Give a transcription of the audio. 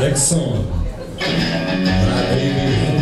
Next song, My Baby.